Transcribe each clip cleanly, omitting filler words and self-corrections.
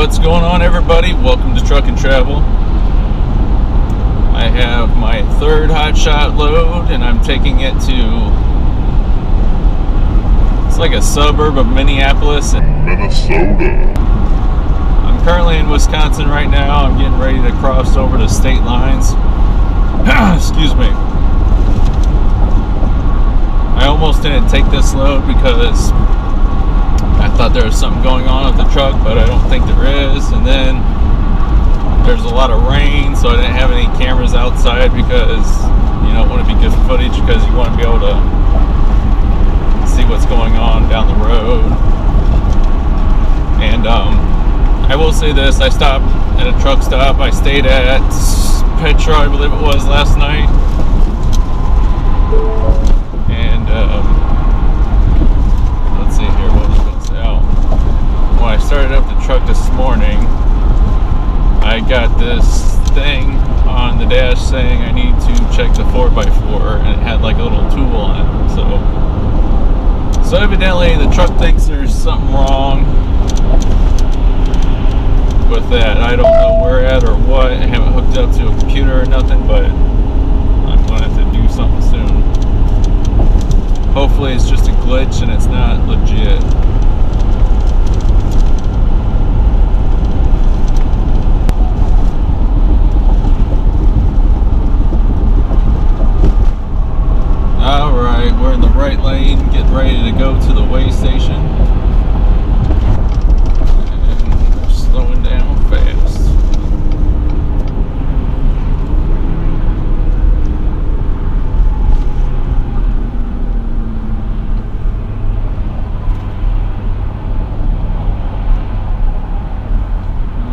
What's going on, everybody? Welcome to Truck and Travel. I have my third hot shot load and I'm taking it to, it's like a suburb of Minneapolis, Minnesota. I'm currently in Wisconsin right now. I'm getting ready to cross over to state lines. Excuse me. I almost didn't take this load because I thought there was something going on with the truck, but I don't think there is. And then there's a lot of rain, so I didn't have any cameras outside because you don't want to be good footage, because you want to be able to see what's going on down the road. And I will say this, I stopped at a truck stop. I stayed at Petro, I believe it was, last night. And let's see here, what was this out? When I started up the truck this morning, I got this thing on the dash saying I need to check the 4x4, and it had like a little tool on it. So evidently the truck thinks there's something wrong with that. I don't know where at or what. I haven't hooked up to a computer or nothing, but I'm gonna have to do something soon. Hopefully it's just a glitch and it's not legit. Alright, we're in the right lane, getting ready to go to the weigh station. And we're slowing down fast.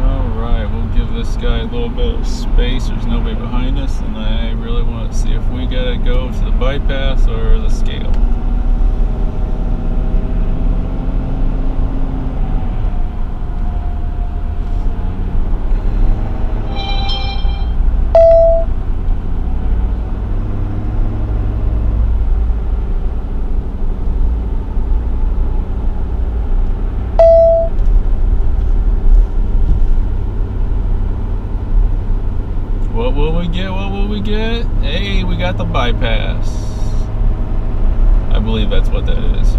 Alright, we'll give this guy a little bit of space. There's nobody behind us, and I really want to see if we gotta go to the bypass or the scale. What will we get? What will we get? Hey, we got the bypass. I believe that's what that is.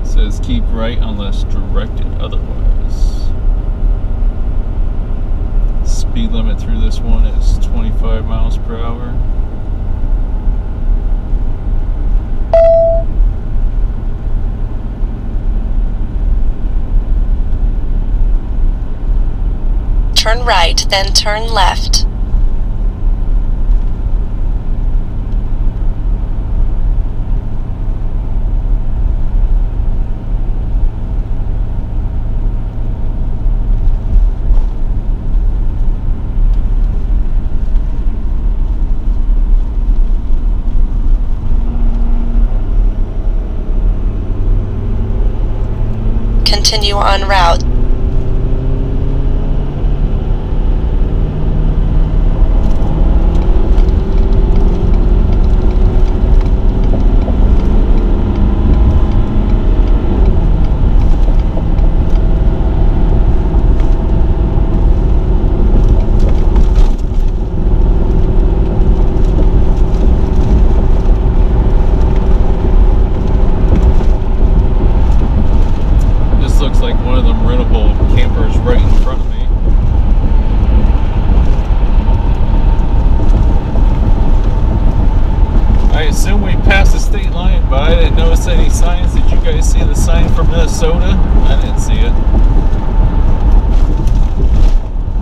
It says keep right unless directed otherwise. Speed limit through this one is 25 miles per hour. Turn right, then turn left. Continue on route. Minnesota? I didn't see it.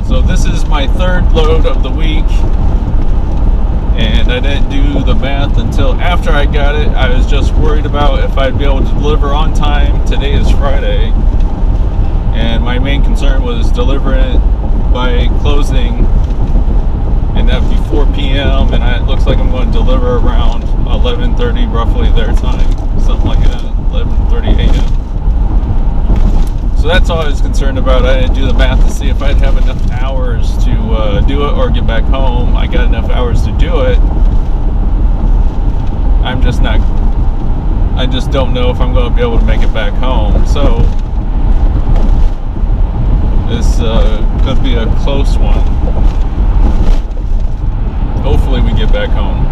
So this is my third load of the week, and I didn't do the math until after I got it. I was just worried about if I'd be able to deliver on time. Today is Friday, and my main concern was delivering it by closing, and that would be 4 p.m. and it looks like I'm going to deliver around 11:30, roughly their time, something like that, 11:30 a.m. So that's all I was concerned about. I didn't do the math to see if I'd have enough hours to do it, or store, get back home. I got enough hours to do it. I'm just not, I just don't know if I'm going to be able to make it back home. So this could be a close one. Hopefully we get back home.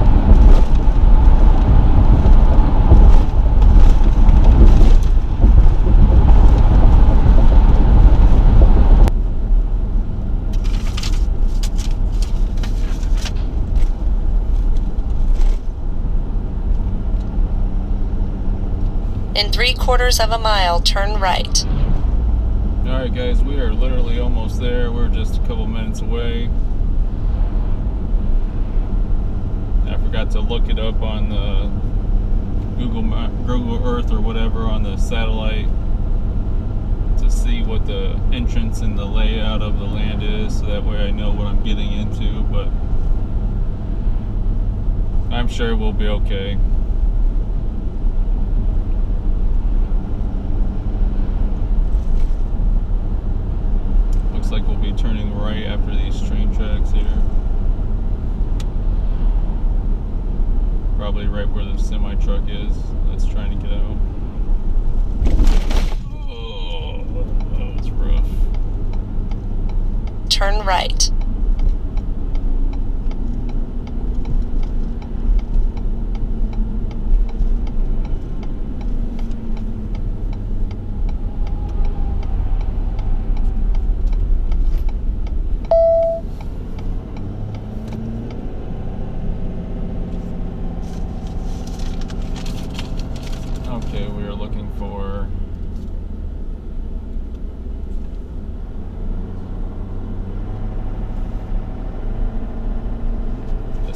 In 3/4 of a mile, turn right. All right, guys, we are literally almost there. We're just a couple minutes away. I forgot to look it up on the Google Earth or whatever on the satellite to see what the entrance and the layout of the land is, so that way I know what I'm getting into. But I'm sure we'll be okay. Like we'll be turning right after these train tracks here. Probably right where the semi-truck is that's trying to get out. Oh, that was rough. Turn right.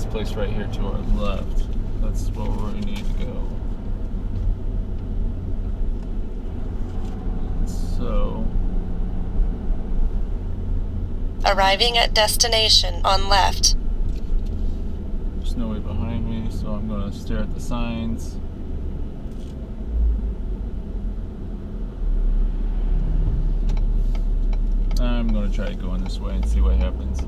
Place right here to our left. That's where we need to go. So, arriving at destination on left. There's no way behind me, so I'm going to stare at the signs. I'm going to try going this way and see what happens.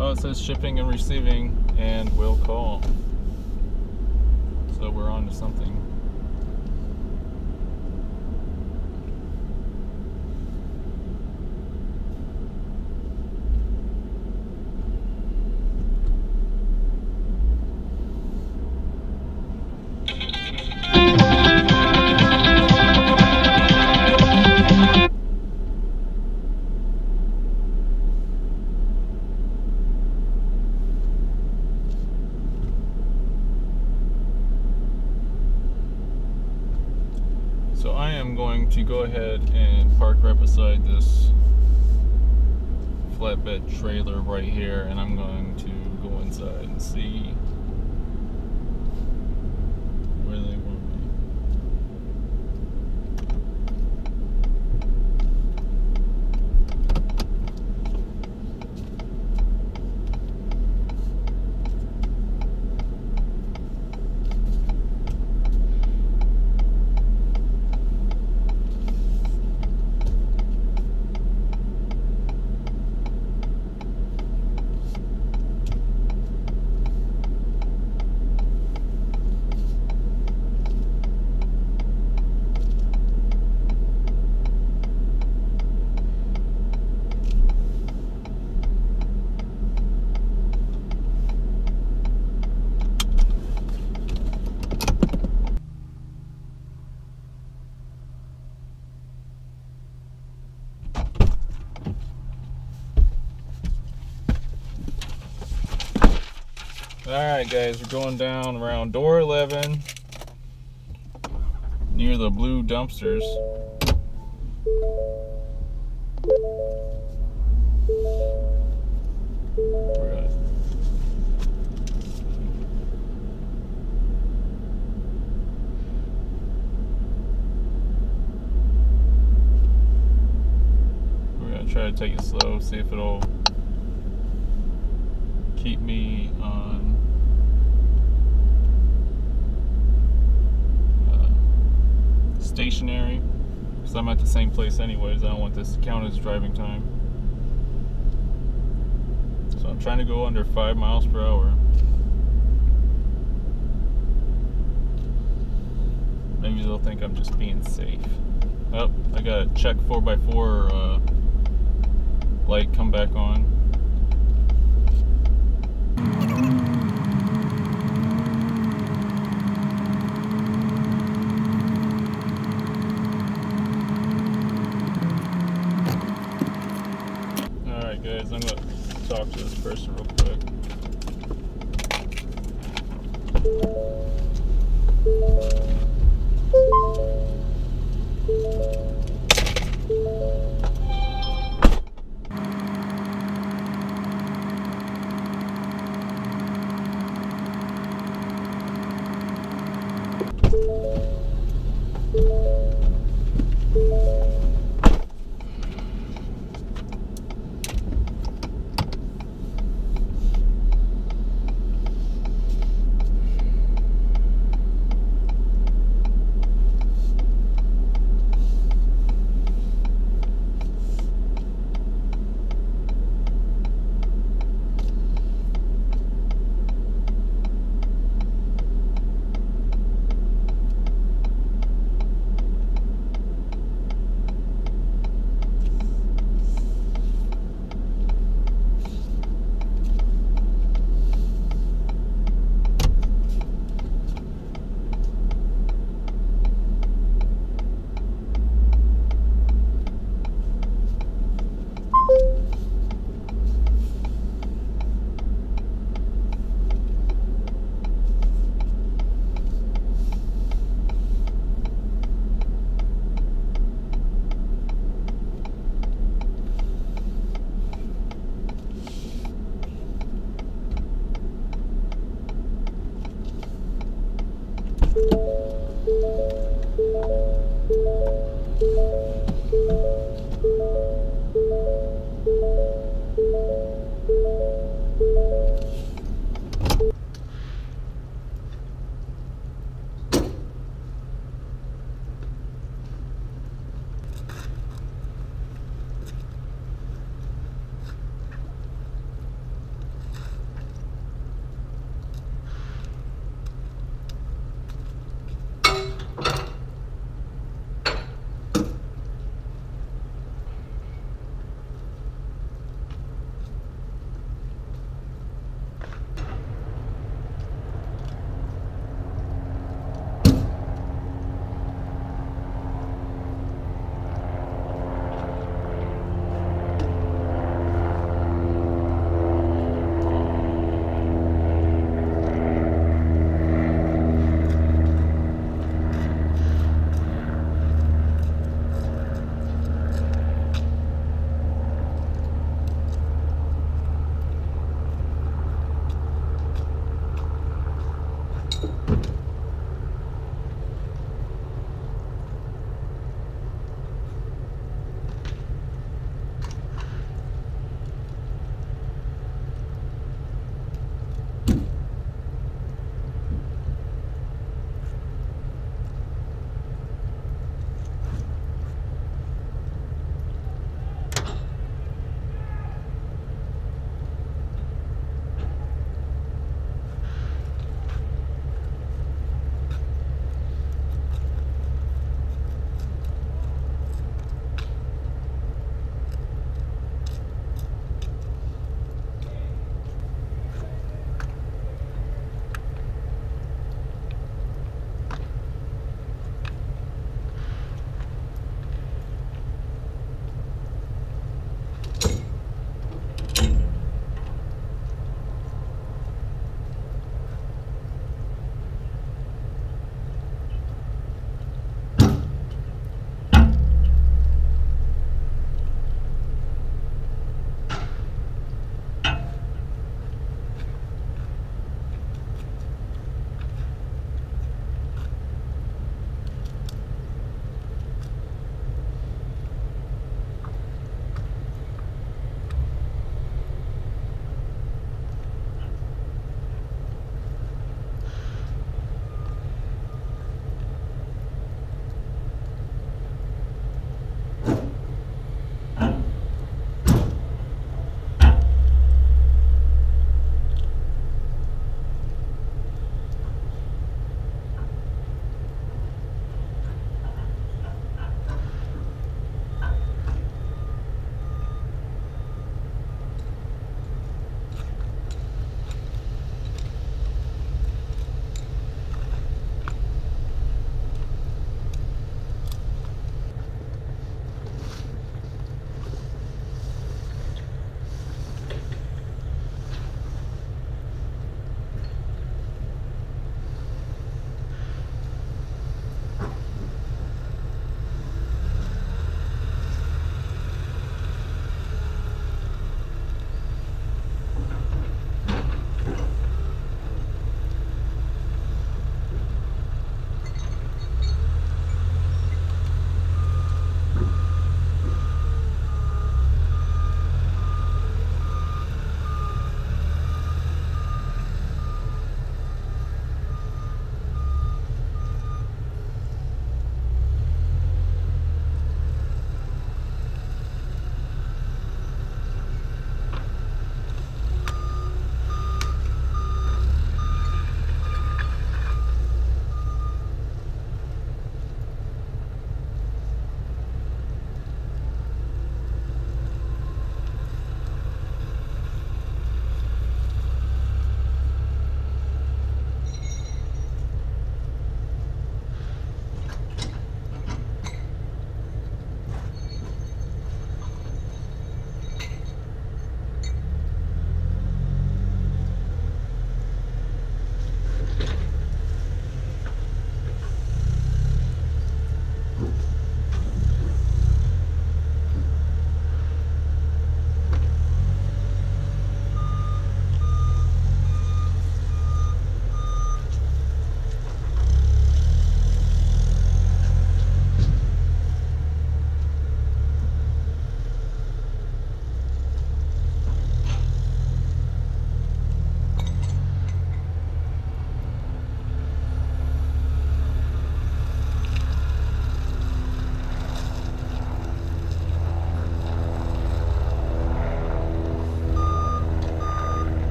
Oh, it says shipping and receiving, and will call. So we're on to something. So I am going to go ahead and park right beside this flatbed trailer right here, and I'm going to go inside and see where they Alright guys, we're going down around door 11 near the blue dumpsters. We're gonna try to take it slow, see if it'll keep me on stationary, because I'm at the same place anyways. I don't want this to count as driving time. So I'm trying to go under 5 miles per hour. Maybe they'll think I'm just being safe. Oh, I got a check 4x4 light come back on. Alright guys, I'm going to talk to this person real quick.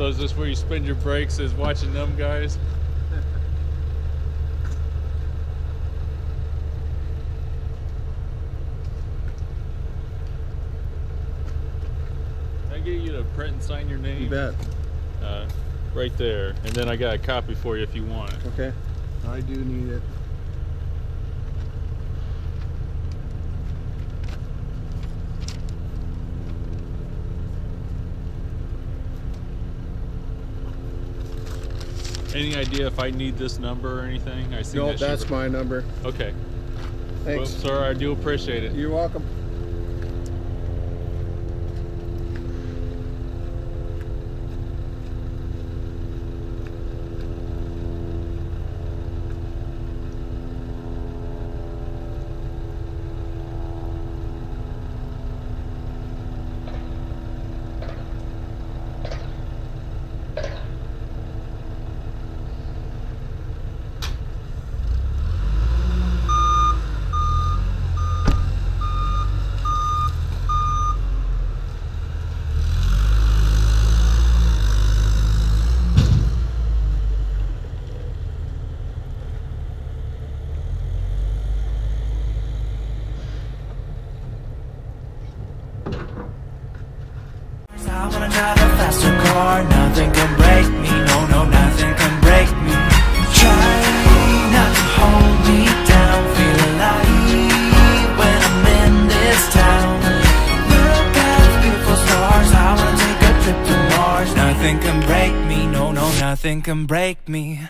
So is this where you spend your breaks, is watching them guys? Can I get you to print and sign your name? You bet. Right there, and then I got a copy for you if you want it. Okay, I do need it. Any idea if I need this number or anything? I see. No, that's my number. Okay. Thanks. Well, sir, I do appreciate it. You're welcome. Nothing can break me, no, no, nothing can break me. Try not to hold me down, feel alive when I'm in this town. Look at the beautiful stars, I wanna take a trip to Mars. Nothing can break me, no, no, nothing can break me.